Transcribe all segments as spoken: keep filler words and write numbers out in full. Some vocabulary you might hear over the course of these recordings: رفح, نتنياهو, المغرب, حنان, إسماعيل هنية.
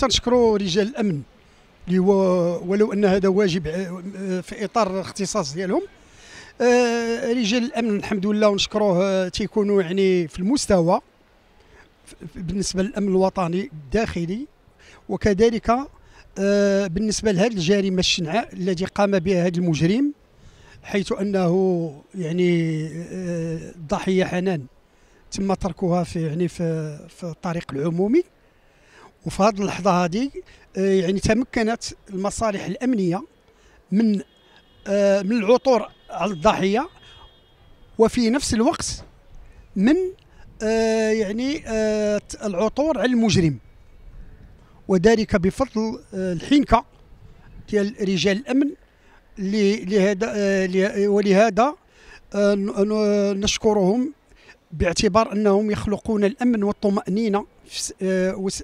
تنشكروا رجال الامن اللي هو ولو ان هذا واجب في اطار الاختصاص ديالهم. رجال الامن الحمد لله ونشكروه تيكونوا يعني في المستوى بالنسبه للامن الوطني الداخلي، وكذلك بالنسبه لهذه الجريمه الشنعاء التي قام بها هذا المجرم، حيث انه يعني الضحيه حنان تم تركها في يعني في, في الطريق العمومي. وفي هذه اللحظه هذه يعني تمكنت المصالح الامنيه من من العثور على الضحيه، وفي نفس الوقت من يعني العثور على المجرم، وذلك بفضل الحنكه ديال رجال الامن لهذا. ولهذا نشكرهم باعتبار انهم يخلقون الامن والطمأنينه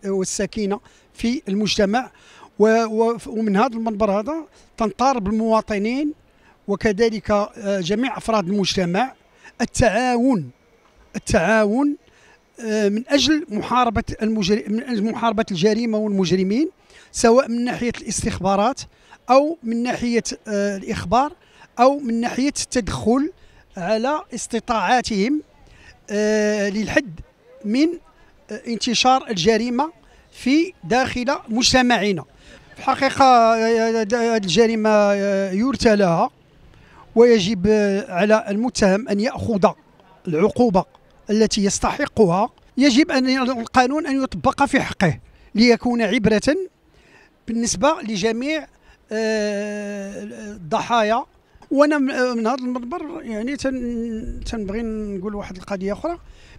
والسكينه في المجتمع. ومن هذا المنبر هذا تنطالب المواطنين وكذلك جميع افراد المجتمع التعاون التعاون من اجل محاربه المجر... من اجل محاربه الجريمه والمجرمين، سواء من ناحيه الاستخبارات او من ناحيه الاخبار او من ناحيه التدخل على استطاعاتهم للحد من انتشار الجريمه في داخل مجتمعنا. في الحقيقه هذه الجريمه يرثى لها، ويجب على المتهم ان ياخذ العقوبه التي يستحقها. يجب ان القانون ان يطبق في حقه ليكون عبره بالنسبه لجميع الضحايا. وانا من هذا المنبر يعني تنبغي نقول واحد القضيه اخرى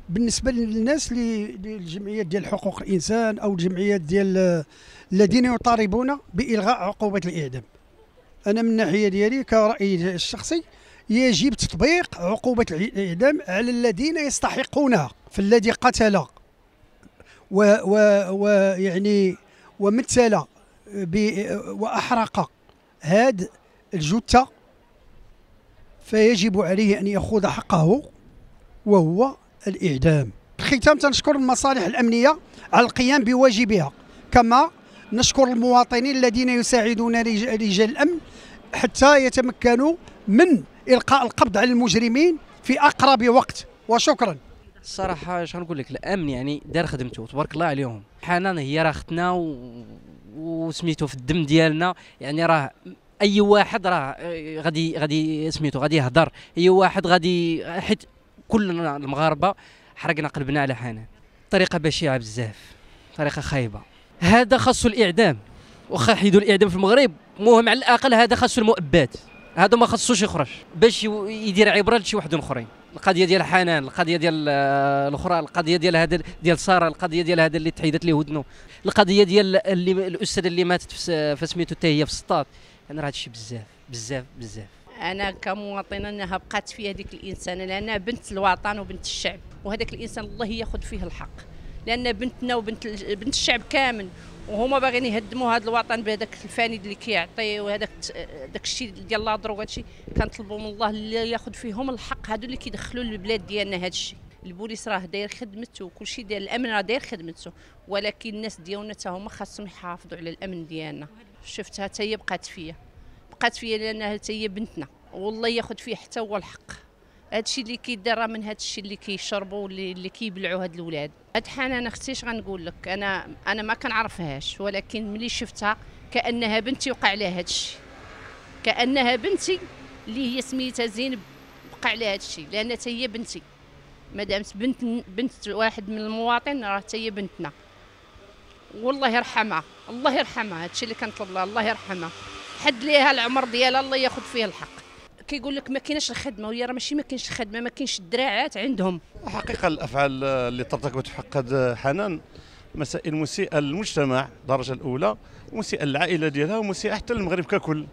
بالنسبه للناس اللي الجمعيات ديال حقوق الانسان او الجمعيات ديال الذين يطالبون بالغاء عقوبه الاعدام. انا من الناحيه ديالي كرايي الشخصي يجب تطبيق عقوبه الاعدام على الذين يستحقونها. فالذي قتل ويعني ومثل واحرق هاد الجثه فيجب عليه ان ياخذ حقه وهو الاعدام. بالختام تنشكر المصالح الامنيه على القيام بواجبها، كما نشكر المواطنين الذين يساعدون رجال الامن حتى يتمكنوا من القاء القبض على المجرمين في اقرب وقت. وشكرا. الصراحه اش غنقول لك، الامن يعني دار خدمته تبارك الله عليهم. حنان هي راه اختنا و... وسميتو في الدم ديالنا، يعني راه اي واحد راه غادي غادي سميتو غادي يهضر، اي واحد غادي، حيت كلنا المغاربه حرقنا قلبنا على حنان. طريقه بشعه بزاف، طريقه خايبه. هذا خاصو الاعدام، واخا حيدوا الاعدام في المغرب المهم على الاقل هذا خاصو المؤبد، هذا ما خاصوش يخرج باش يدير عبره لشي واحد اخرين. القضيه ديال حنان، القضيه ديال الاخرى، القضيه ديال هذا ديال ساره، القضيه ديال هذا اللي تحيدت ليه ودنو، القضيه ديال اللي الاستاذه اللي ماتت في سميتو حتى هي في السطاط. انا راه هادشي بزاف بزاف بزاف. انا كمواطنه انها بقات فيها هذيك الانسانه، لانها بنت الوطن وبنت الشعب، وهذاك الانسان الله ياخذ فيه الحق، لان بنتنا وبنت بنت الشعب كامل، وهما باغيين يهدموا هذا الوطن بهذاك الفاني اللي كيعطي وهذاك داك الشيء ديال لاضرو وهذا الشيء. كنطلبوا من الله اللي ياخذ فيهم الحق، هادو اللي كيدخلوا للبلاد ديالنا هذا الشيء. البوليس راه داير خدمته وكل شيء، ديال الامن راه داير خدمته، ولكن الناس ديالنا حتى هما خاصهم يحافظوا على الامن ديالنا. شفتها حتى هي بقات فيا بقات فيا لانها حتى هي بنتنا، والله ياخذ فيه حتى هو الحق. هذا الشيء اللي كيدار من هذا الشيء اللي كيشربوا واللي اللي كيبلعوا هاد الاولاد. هاد حنان اختي اش غنقول لك، انا انا ما كنعرفهاش، ولكن ملي شفتها كانها بنتي وقع لها هاد الشيء، كانها بنتي اللي هي سميتها زينب وقع لها هاد الشيء، لان حتى هي بنتي مادامت بنت بنت واحد من المواطن راه حتى هي بنتنا. والله يرحمها الله يرحمها، هادشي اللي كنطلب لها الله يرحمها، حد ليها العمر ديالها الله ياخذ فيه الحق. كيقول لك ما كايناش الخدمه، وهي راه ماشي ما كاينش الخدمه، ما كاينش الدراعات عندهم. حقيقه الافعال اللي ترتكبت في حق حنان مسائل مسيئه للمجتمع الدرجه الاولى، ومسيئه للعائله ديالها، ومسيئه حتى للمغرب ككل.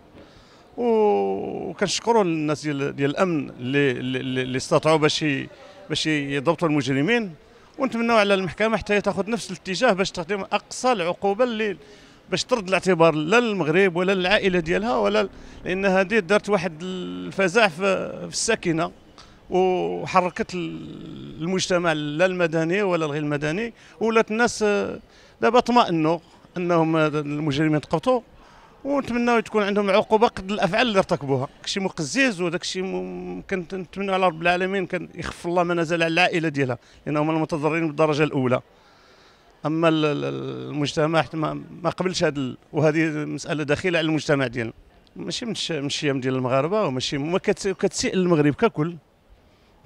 وكنشكروا الناس ديال ديال الامن اللي اللي استطاعوا باش باش يضبطوا المجرمين، ونتمنوا على المحكمه حتى تاخذ نفس الاتجاه باش تعطيهم اقصى العقوبه اللي باش ترد الاعتبار لا للمغرب ولا للعائله ديالها ولا، لان هذه دارت واحد الفزاع في الساكنه وحركت المجتمع لا المدني ولا الغير المدني، ولات الناس دابا اطمئنوا انهم المجرمين تقبطوا، ونتمناو تكون عندهم عقوبه قد الافعال اللي ارتكبوها. داكشي مقزز وداكشي ممكن نتمنوا على رب العالمين كان يخف الله ما نزل على العائله ديالها، لانهم المتضررين بالدرجه الاولى. اما المجتمع ما قبلش هذا، وهذه مساله داخله على المجتمع ديالنا، ماشي من الشيم ديال المغاربه، وماشي كتسيء للمغرب ككل.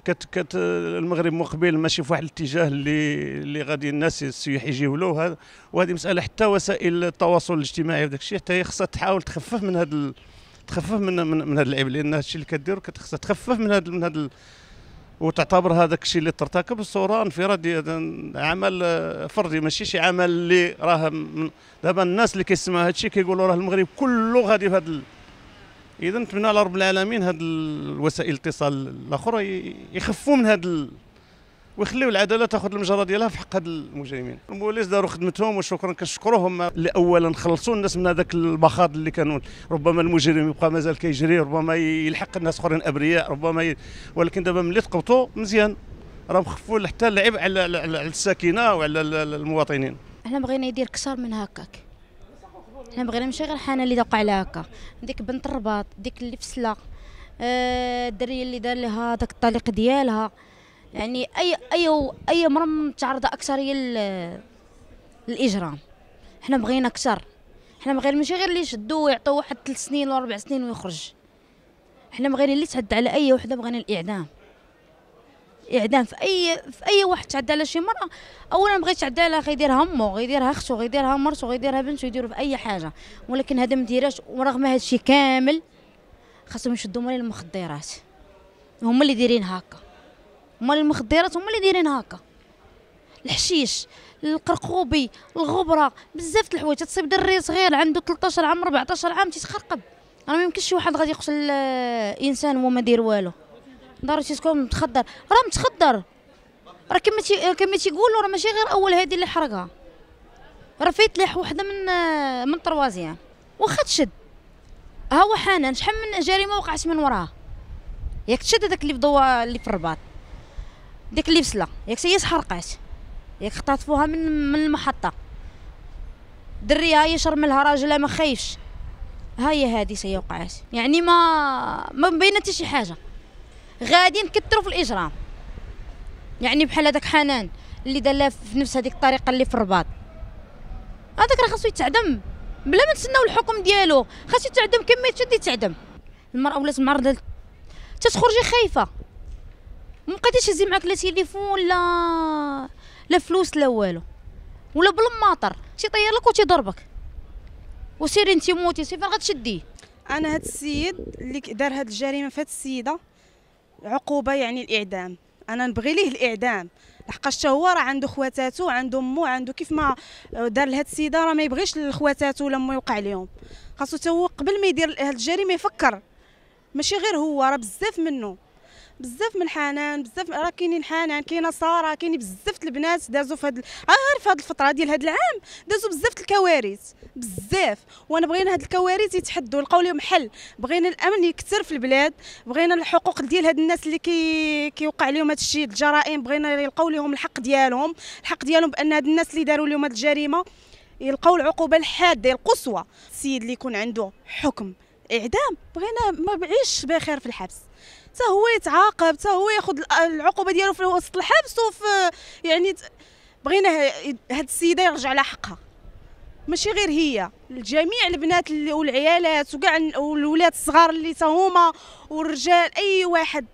كت كت المغرب مقبل ماشي في واحد الاتجاه اللي اللي غادي الناس السياح يجيو له. وهذه مساله حتى وسائل التواصل الاجتماعي وداك الشيء حتى هي خصها تحاول تخفف من هذا ال... تخفف من من, من هذا العيب، لان هادشي اللي كديرو خصها تخفف من هذا من هذا ال... وتعتبر هذاك الشيء اللي ترتكب صوره انفراديه، عمل فردي، ماشي شي عمل اللي راه من... دابا الناس اللي كيسمعوا هذا الشيء كيقولوا راه المغرب كله غادي في هذا ال... إذا نتمنى على رب العالمين هاد الوسائل الاتصال الأخرى يخفوا من هاد ال... ويخليوا العدالة تاخذ المجرى ديالها في حق هاد المجرمين. البوليس داروا خدمتهم وشكرا، كنشكروهم اللي أولا خلصوا الناس من هذاك المخاض اللي كانوا. ربما المجرم يبقى مازال كيجري، ربما يلحق الناس آخرين أبرياء، ربما ي... ولكن دابا ملي تقبطوا مزيان راهم خفوا حتى اللعب على على الساكنة وعلى المواطنين. احنا بغينا يدير كثر من هكاك، حنا بغينا ماشي غير حنان اللي دوقع لها هكا، ديك بنت الرباط، ديك اللي في سلا، الدريه اللي دار لها داك الطليق ديالها. يعني اي اي اي امراه متعرضه اكثر هي الاجرام. حنا بغينا اكثر، حنا بغينا ماشي غير اللي يشدوه ويعطوه واحد ثلاث سنين واربع سنين ويخرج. حنا بغينا اللي تعدى على اي وحده، بغينا الاعدام، اعدام في اي في اي واحد تعدى على شي مرأة. اولا ما بغيتش تعدى على غيديرها امو، غيديرها اختو، غيديرها مرتو، غيديرها بنتو، يديروا في اي حاجه. ولكن هذا ما ديراش، ورغم هذا الشيء كامل خاصهم يشدوا مال المخدرات، هما اللي دايرين هكا، مال المخدرات هما اللي دايرين هكا. الحشيش، القرقوبي، الغبره، بزاف د الحوايج. تصيب دري صغير عنده ثلاثة عشر عام أربعة عشر عام تيتخرقب، راه ما يمكنش شي واحد غادي يقتل انسان وهو ما داير والو. دارو تيسكون متخدر، راه متخدر، راه كما تي كما تيقولوا راه ماشي غير اول هادي اللي حرقها، راه فيتليح وحده من من طروازيان. واخا تشد، ها هو حنان شحال من جريمه وقعت من وراها، ياك تشد هذاك اللي بدوا اللي في الرباط، ديك اللي بسله، ياك هي تحرقات، ياك خطفوها من من المحطه، دري ها هي شرملها راجلها ما خايفش، ها هي هادي هي وقعات. يعني ما ما مبينه حتى شي حاجه، غادي نكثروا في الاجرام. يعني بحال هذاك حنان اللي دار لها في نفس هذيك الطريقه اللي في الرباط، هذاك راه خاصو يتعدم بلا ما نتسناو الحكم ديالو، خاصو يتعدم كما يتشد يتعدم. المراه ولات معرضه تتخرجي خايفه، ما بقيتيش هزي معاك لا تليفون لا لا فلوس لا والو، ولا بالماطر تيطير لك وتيضربك، وسيري انت موتي، سير فين غتشديه. انا هاد السيد اللي دار هاد الجريمه فهاد السيده عقوبه، يعني الاعدام. انا نبغي ليه الاعدام، لحقاش هو راه عنده خواتاتو وعنده امو وعنده، كيف ما دار لهاد السيده راه ما يبغيش لخواتاتو ولا امو يوقع لهم. خاصو حتى هو قبل ما يدير هاد الجريمه يفكر، ماشي غير هو، راه بزاف منه، بزاف من حنان، بزاف راه كاينين حنان، كاينه ساره، كاين بزاف البنات دازوا في هاد غير في هاد الفتره ديال هاد العام دازوا بزاف الكوارث بزاف. وانا بغينا هاد الكوارث يتحدوا، لقاو لهم حل. بغينا الامن يكثر في البلاد، بغينا الحقوق ديال هاد الناس اللي كي كيوقع لهم هاد الشيء الجرائم، بغينا يلقاو لهم الحق ديالهم، الحق ديالهم بان هاد الناس اللي داروا لهم هاد الجريمه يلقاو العقوبه الحاده القصوى. السيد اللي يكون عنده حكم اعدام، بغينا ما بعيش بخير في الحبس، حتى هو يتعاقب، حتى هو ياخذ العقوبه ديالو في وسط الحبس. وفي يعني بغينا هاد السيده يرجع على حقها، ماشي غير هي، الجميع البنات والعيالات وكاع والولاد الصغار اللي تا هما والرجال، اي واحد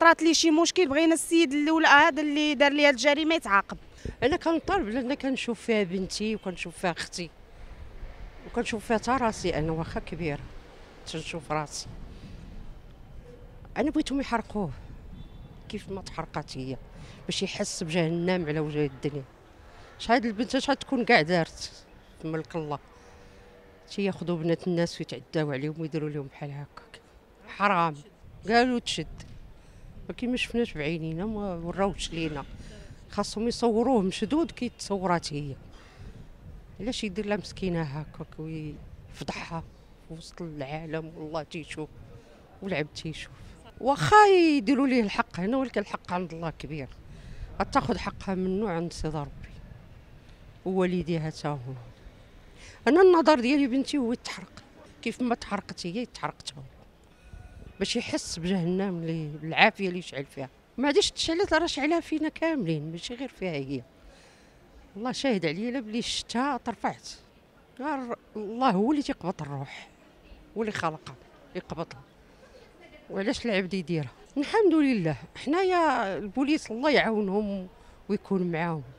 طرات ليه شي مشكل بغينا السيد الاول هذا اللي دار ليها الجريمه يتعاقب. انا كنطالب، لان كنشوف فيها بنتي وكنشوف فيها اختي وكنشوف فيها حتى راسي انا، واخا كبيره تنشوف راسي. انا بغيتهم يحرقوه كيف ما تحرقات هي، باش يحس بجهنم على وجه الدنيا. شحال البنت شحال تكون كاع دارت في ملك الله، تياخذوا بنات الناس ويتعداو عليهم ويديروا لهم بحال هكاك، حرام. قالوا تشد، ولكن ما شفناش بعينينا، ما وراوش لينا، خاصهم يصوروه مشدود كي تصورات هي. علاش يدير لها مسكينه هكاك ويفضحها في وسط العالم؟ والله تيشوف والعب تيشوف. واخا يديروا ليه الحق هنا، ولكن الحق عند الله كبير، غتاخذ حقها منه عند سيدي ربي ووالديها تا هو. انا النظر ديالي بنتي هو يتحرق كيف ما تحرقت هي تحرقت هو باش يحس بجهنم اللي العافيه اللي يشعل فيها. ما عادش تشعلت راه شعلها فينا كاملين ماشي غير فيها هي. الله شاهد عليا الا بلي شتها ترفعت. الله هو اللي تيقبض الروح هو اللي خلقها يقبضها وعلاش العبد يديرها. الحمد لله حنايا البوليس الله يعاونهم ويكون معاهم.